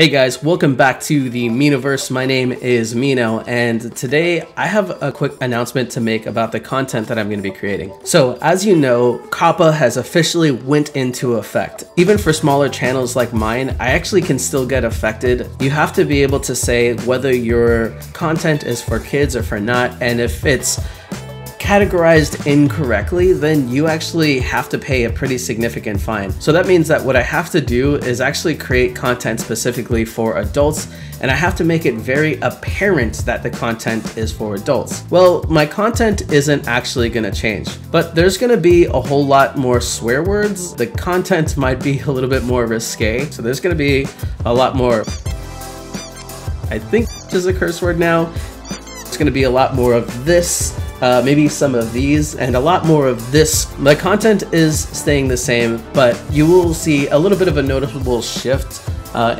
Hey guys, welcome back to the Mhinoverse. My name is Mhino, and today I have a quick announcement to make about the content that I'm going to be creating. So as you know, COPPA has officially went into effect. Even for smaller channels like mine, I actually can still get affected. You have to be able to say whether your content is for kids or for not, and if it's categorized incorrectly, then you actually have to pay a pretty significant fine. So that means that what I have to do is actually create content specifically for adults, and I have to make it very apparent that the content is for adults. Well, my content isn't actually gonna change, but there's gonna be a whole lot more swear words. The content might be a little bit more risque, so there's gonna be a lot more, I think is a curse word now. It's gonna be a lot more of this, maybe some of these, and a lot more of this. The content is staying the same, but you will see a little bit of a noticeable shift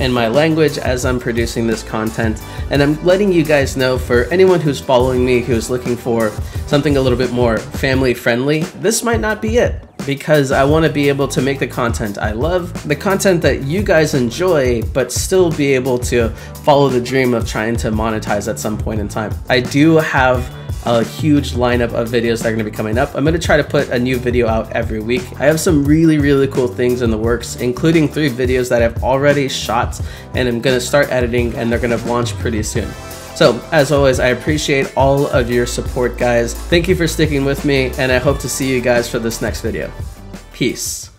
in my language as I'm producing this content. And I'm letting you guys know, for anyone who's following me, who's looking for something a little bit more family friendly, this might not be it, because I want to be able to make the content I love, the content that you guys enjoy, but still be able to follow the dream of trying to monetize at some point in time. I do have a huge lineup of videos that are going to be coming up. I'm going to try to put a new video out every week. I have some really cool things in the works, including 3 videos that I've already shot and I'm going to start editing, and they're going to launch pretty soon. So as always, I appreciate all of your support, guys. Thank you for sticking with me, and I hope to see you guys for this next video. Peace.